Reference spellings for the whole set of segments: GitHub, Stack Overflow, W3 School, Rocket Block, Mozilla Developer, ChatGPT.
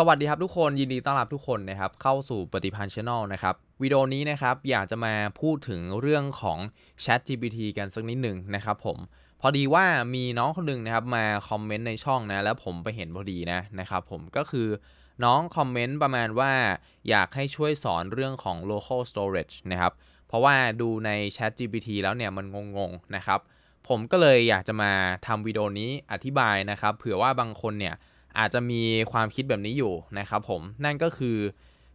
สวัสดีครับทุกคนยินดีต้อนรับทุกคนนะครับเข้าสู่ปฏิพันธ์ Channel นะครับวิดีโอนี้นะครับอยากจะมาพูดถึงเรื่องของ ChatGPT กันสักนิดหนึ่งนะครับผมพอดีว่ามีน้องคนหนึ่งนะครับมาคอมเมนต์ในช่องนะแล้วผมไปเห็นพอดีนะครับผมก็คือน้องคอมเมนต์ประมาณว่าอยากให้ช่วยสอนเรื่องของ local storage นะครับเพราะว่าดูใน ChatGPT แล้วเนี่ยมันงงๆนะครับผมก็เลยอยากจะมาทำวิดีโอนี้อธิบายนะครับเผื่อว่าบางคนเนี่ยอาจจะมีความคิดแบบนี้อยู่นะครับผมนั่นก็คือ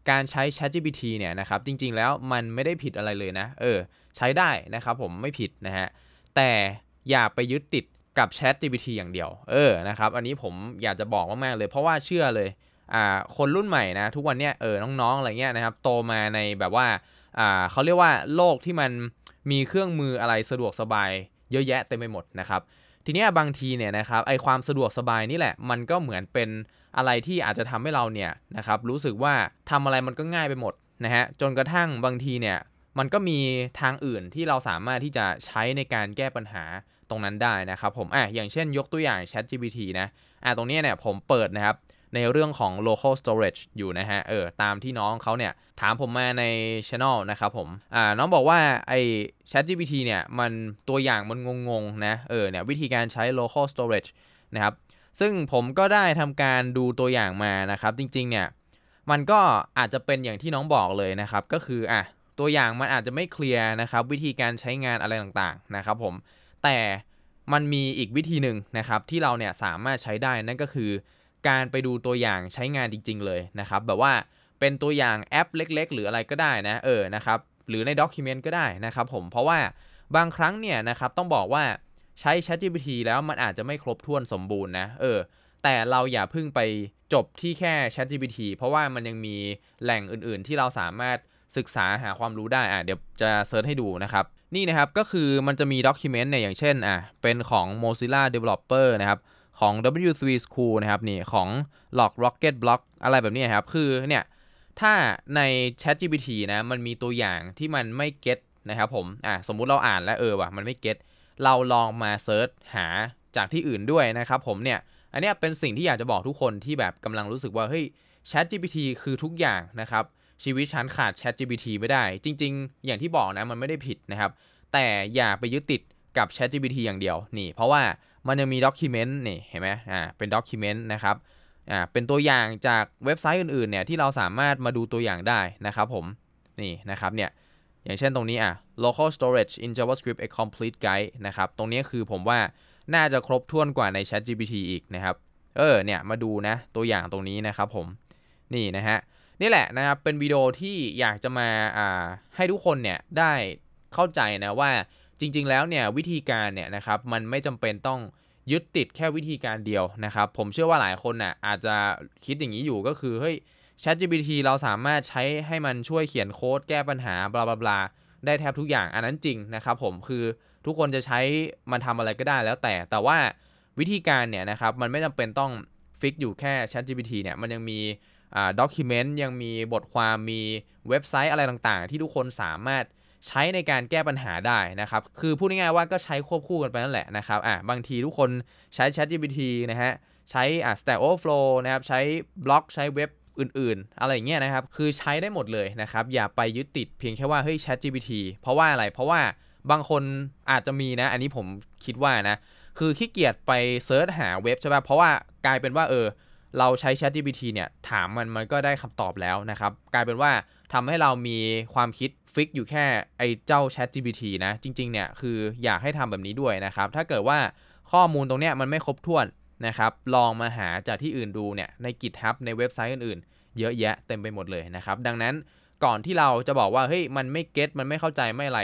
การใช้ ChatGPT เนี่ยนะครับจริงๆแล้วมันไม่ได้ผิดอะไรเลยนะใช้ได้นะครับผมไม่ผิดนะฮะแต่อย่าไปยึดติดกับ ChatGPT อย่างเดียวนะครับอันนี้ผมอยากจะบอกมากๆเลยเพราะว่าเชื่อเลยคนรุ่นใหม่นะทุกวันเนี้ยน้องๆอะไรเงี้ยนะครับโตมาในแบบว่าเขาเรียกว่าโลกที่มันมีเครื่องมืออะไรสะดวกสบายเยอะแยะเต็มไปหมดนะครับทีนี้บางทีเนี่ยนะครับไอความสะดวกสบายนี่แหละมันก็เหมือนเป็นอะไรที่อาจจะทำให้เราเนี่ยนะครับรู้สึกว่าทำอะไรมันก็ง่ายไปหมดนะฮะจนกระทั่งบางทีเนี่ยมันก็มีทางอื่นที่เราสามารถที่จะใช้ในการแก้ปัญหาตรงนั้นได้นะครับผมอย่างเช่นยกตัวอย่าง ChatGPT นะตรงนี้เนี่ยผมเปิดนะครับในเรื่องของ local storage อยู่นะฮะตามที่น้องเขาเนี่ยถามผมมาใน channel นะครับผมน้องบอกว่าไอ้ ChatGPT เนี่ยมันตัวอย่างมันงงๆนะเนี่ยวิธีการใช้ local storage นะครับซึ่งผมก็ได้ทำการดูตัวอย่างมานะครับจริงๆเนี่ยมันก็อาจจะเป็นอย่างที่น้องบอกเลยนะครับก็คือตัวอย่างมันอาจจะไม่เคลียร์นะครับวิธีการใช้งานอะไรต่างๆนะครับผมแต่มันมีอีกวิธีหนึ่งนะครับที่เราเนี่ยสามารถใช้ได้นั่นก็คือการไปดูตัวอย่างใช้งานจริงๆเลยนะครับแบบว่าเป็นตัวอย่างแอปเล็กๆหรืออะไรก็ได้นะนะครับหรือในด็อกิเมนต์ก็ได้นะครับผมเพราะว่าบางครั้งเนี่ยนะครับต้องบอกว่าใช้ ChatGPT แล้วมันอาจจะไม่ครบถ้วนสมบูรณ์นะแต่เราอย่าเพิ่งไปจบที่แค่ ChatGPT เพราะว่ามันยังมีแหล่งอื่นๆที่เราสามารถศึกษาหาความรู้ได้เดี๋ยวจะเซิร์ชให้ดูนะครับนี่นะครับก็คือมันจะมีด็อกิเมนต์เนี่ยอย่างเช่นเป็นของ Mozilla Developer นะครับของ W3 School นะครับนี่ของ Rocket Block อะไรแบบนี้ครับคือเนี่ยถ้าใน ChatGPT นะมันมีตัวอย่างที่มันไม่เก็ตนะครับผมสมมุติเราอ่านแล้วว่ะมันไม่เก็ตเราลองมาเซิร์ชหาจากที่อื่นด้วยนะครับผมเนี่ยอันนี้เป็นสิ่งที่อยากจะบอกทุกคนที่แบบกำลังรู้สึกว่าเฮ้ย ChatGPT คือทุกอย่างนะครับชีวิตฉันขาด ChatGPT ไม่ได้จริงๆอย่างที่บอกนะมันไม่ได้ผิดนะครับแต่อย่าไปยึดติดกับ ChatGPT อย่างเดียวนี่เพราะว่ามันยังมีด็อกิเมนต์นี่เห็นไหมเป็นด็อกิเมนต์นะครับเป็นตัวอย่างจากเว็บไซต์อื่นๆเนี่ยที่เราสามารถมาดูตัวอย่างได้นะครับผมนี่นะครับเนี่ยอย่างเช่นตรงนี้local storage in JavaScript a complete guide นะครับตรงนี้คือผมว่าน่าจะครบถ้วนกว่าใน ChatGPT อีกนะครับเนี่ยมาดูนะตัวอย่างตรงนี้นะครับผมนี่นะฮะนี่แหละนะครับเป็นวิดีโอที่อยากจะมาให้ทุกคนเนี่ยได้เข้าใจนะว่าจริงๆแล้วเนี่ยวิธีการเนี่ยนะครับมันไม่จำเป็นต้องยึดติดแค่วิธีการเดียวนะครับผมเชื่อว่าหลายคนน่ะอาจจะคิดอย่างนี้อยู่ก็คือเฮ้ย ChatGPT เราสามารถใช้ให้มันช่วยเขียนโค้ดแก้ปัญหาบลาบลาบลาได้แทบทุกอย่างอันนั้นจริงนะครับผมคือทุกคนจะใช้มันทำอะไรก็ได้แล้วแต่ว่าวิธีการเนี่ยนะครับมันไม่จำเป็นต้องฟิกอยู่แค่ ChatGPT เนี่ยมันยังมีด็อกิเมนต์ยังมีบทความมีเว็บไซต์อะไรต่างๆที่ทุกคนสามารถใช้ในการแก้ปัญหาได้นะครับคือพูดง่ายๆว่าก็ใช้ควบคู่กันไปนั่นแหละนะครับบางทีทุกคนใช้ ChatGPT นะฮะใช้ Stack Overflow นะครับใช้บล็อกใช้เว็บอื่นๆอะไรอย่างเงี้ยนะครับคือใช้ได้หมดเลยนะครับอย่าไปยึดติดเพียงแค่ว่าเฮ้ย ChatGPT เพราะว่าอะไรเพราะว่าบางคนอาจจะมีนะอันนี้ผมคิดว่านะคือขี้เกียจไปเซิร์ชหาเว็บใช่ป่ะเพราะว่ากลายเป็นว่าเราใช้ ChatGPT เนี่ยถามมันก็ได้คำตอบแล้วนะครับกลายเป็นว่าทำให้เรามีความคิดฟิกอยู่แค่ไอ้เจ้า ChatGPT นะจริงๆเนี่ยคืออยากให้ทำแบบนี้ด้วยนะครับถ้าเกิดว่าข้อมูลตรงเนี้ยมันไม่ครบถ้วนนะครับลองมาหาจากที่อื่นดูเนี่ยใน GitHub ในเว็บไซต์อื่นๆเยอะแยะเต็มไปหมดเลยนะครับดังนั้นก่อนที่เราจะบอกว่าเฮ้ยมันไม่เก็ตมันไม่เข้าใจไม่อะไร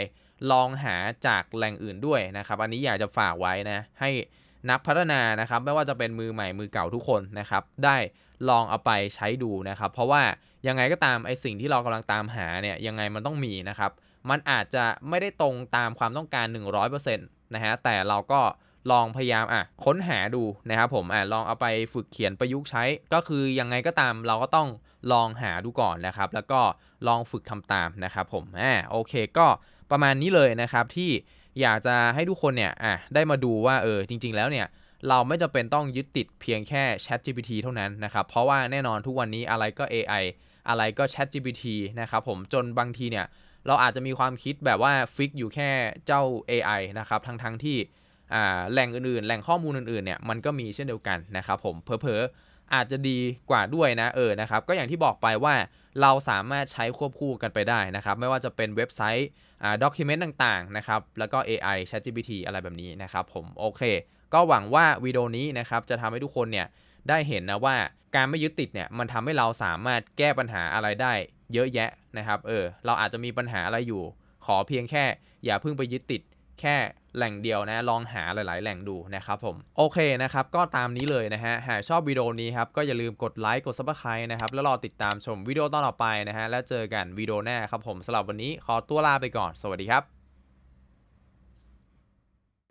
ลองหาจากแหล่งอื่นด้วยนะครับอันนี้อยากจะฝากไว้นะให้นักพัฒนานะครับไม่ว่าจะเป็นมือใหม่มือเก่าทุกคนนะครับได้ลองเอาไปใช้ดูนะครับเพราะว่ายังไงก็ตามไอสิ่งที่เรากำลังตามหาเนี่ยยังไงมันต้องมีนะครับมันอาจจะไม่ได้ตรงตามความต้องการ 100% นะฮะแต่เราก็ลองพยายามค้นหาดูนะครับผมลองเอาไปฝึกเขียนประยุกต์ใช้ก็คือยังไงก็ตามเราก็ต้องลองหาดูก่อนนะครับแล้วก็ลองฝึกทำตามนะครับผมโอเคก็ประมาณนี้เลยนะครับที่อยากจะให้ทุกคนเนี่ยได้มาดูว่าจริงๆแล้วเนี่ย เราไม่จำเป็นต้องยึดติดเพียงแค่ ChatGPT เท่านั้นนะครับเพราะว่าแน่นอนทุกวันนี้อะไรก็ AI อะไรก็ ChatGPT นะครับผมจนบางทีเนี่ยเราอาจจะมีความคิดแบบว่าฟิกอยู่แค่เจ้า AI นะครับทั้งที่แหล่งอื่นๆแหล่งข้อมูลอื่นๆเนี่ยมันก็มีเช่นเดียวกันนะครับผมเผลอๆอาจจะดีกว่าด้วยนะนะครับก็อย่างที่บอกไปว่าเราสามารถใช้ควบคู่กันไปได้นะครับไม่ว่าจะเป็นเว็บไซต์ด็อกิเมนต์ต่างๆนะครับแล้วก็ AI ChatGPT อะไรแบบนี้นะครับผมโอเคก็หวังว่าวิดีโอนี้นะครับจะทำให้ทุกคนเนี่ยได้เห็นนะว่าการไม่ยึดติดเนี่ยมันทำให้เราสามารถแก้ปัญหาอะไรได้เยอะแยะนะครับเราอาจจะมีปัญหาอะไรอยู่ขอเพียงแค่อย่าเพิ่งไปยึดติดแค่แหล่งเดียวนะลองหาหลายๆแหล่งดูนะครับผมโอเคนะครับก็ตามนี้เลยนะฮะหากชอบวิดีโอนี้ครับก็อย่าลืมกดไลค์กด Subscribe นะครับแล้วรอติดตามชมวิดีโอต่อไปนะฮะแล้วเจอกันวิดีโอหน้าครับผมสำหรับวันนี้ขอตัวลาไปก่อนสวัสดีครับ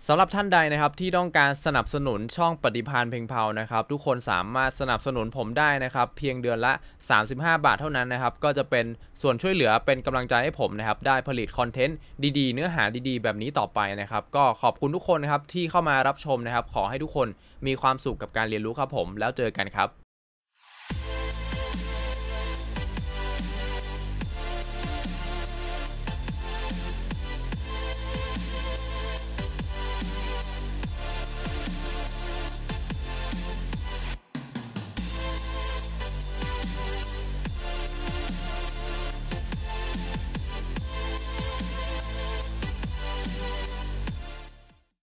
สำหรับท่านใดนะครับที่ต้องการสนับสนุนช่องปฏิภาณเพ็งเผานะครับทุกคนสามารถสนับสนุนผมได้นะครับเพียงเดือนละ35บาทเท่านั้นนะครับก็จะเป็นส่วนช่วยเหลือเป็นกำลังใจให้ผมนะครับได้ผลิตคอนเทนต์ดีๆเนื้อหาดีๆแบบนี้ต่อไปนะครับก็ขอบคุณทุกคนนะครับที่เข้ามารับชมนะครับขอให้ทุกคนมีความสุขกับการเรียนรู้ครับผมแล้วเจอกันครับ